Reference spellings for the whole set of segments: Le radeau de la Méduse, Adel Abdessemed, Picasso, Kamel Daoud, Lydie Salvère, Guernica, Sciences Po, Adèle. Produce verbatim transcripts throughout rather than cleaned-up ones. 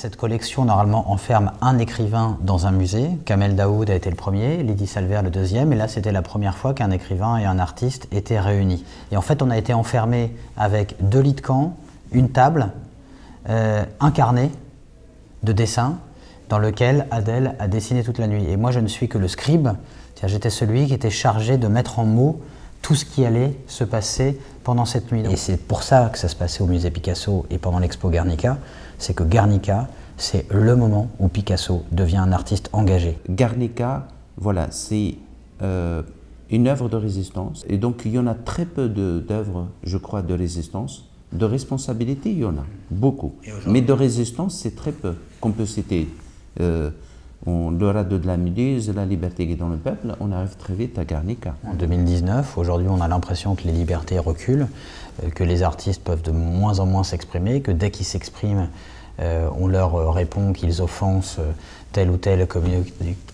Cette collection, normalement, enferme un écrivain dans un musée. Kamel Daoud a été le premier, Lydie Salvère le deuxième, et là, c'était la première fois qu'un écrivain et un artiste étaient réunis. Et en fait, on a été enfermés avec deux lits de camp, une table, euh, un carnet de dessin, dans lequel Adèle a dessiné toute la nuit. Et moi, je ne suis que le scribe, c'est-à-dire j'étais celui qui était chargé de mettre en mots tout ce qui allait se passer pendant cette nuit. Et c'est pour ça que ça se passait au musée Picasso et pendant l'expo Guernica, c'est que Guernica, c'est le moment où Picasso devient un artiste engagé. Guernica, voilà, c'est euh, une œuvre de résistance. Et donc, il y en a très peu d'œuvres, je crois, de résistance. De responsabilité, il y en a beaucoup. Mais de résistance, c'est très peu. Qu'on peut citer euh, on, Le radeau de la Méduse, La liberté qui est dans le peuple, on arrive très vite à Guernica. En deux mille dix-neuf, aujourd'hui, on a l'impression que les libertés reculent, euh, que les artistes peuvent de moins en moins s'exprimer, que dès qu'ils s'expriment, euh, on leur répond qu'ils offensent euh, telle ou telle,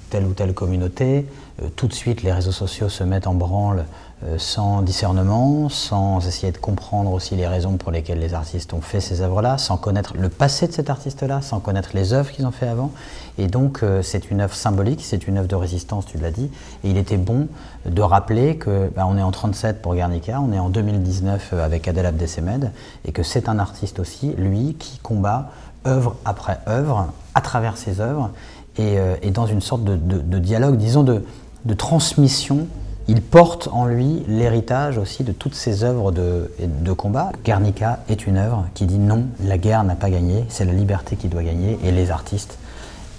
telle ou telle communauté. Euh, tout de suite, les réseaux sociaux se mettent en branle euh, sans discernement, sans essayer de comprendre aussi les raisons pour lesquelles les artistes ont fait ces œuvres-là, sans connaître le passé de cet artiste-là, sans connaître les œuvres qu'ils ont fait avant. Et donc, euh, c'est une œuvre symbolique, c'est une œuvre de résistance, tu l'as dit. Et il était bon de rappeler qu'on bah, est en trente-sept pour Guernica, on est en deux mille dix-neuf avec Adel Abdessemed, et que c'est un artiste aussi, lui, qui combat œuvre après œuvre, à travers ses œuvres, et, euh, et dans une sorte de, de, de dialogue, disons de, de transmission. Il porte en lui l'héritage aussi de toutes ses œuvres de, de combat. Guernica est une œuvre qui dit non, la guerre n'a pas gagné, c'est la liberté qui doit gagner, et les artistes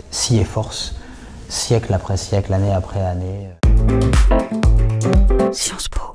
s'y efforcent, siècle après siècle, année après année. Sciences Po.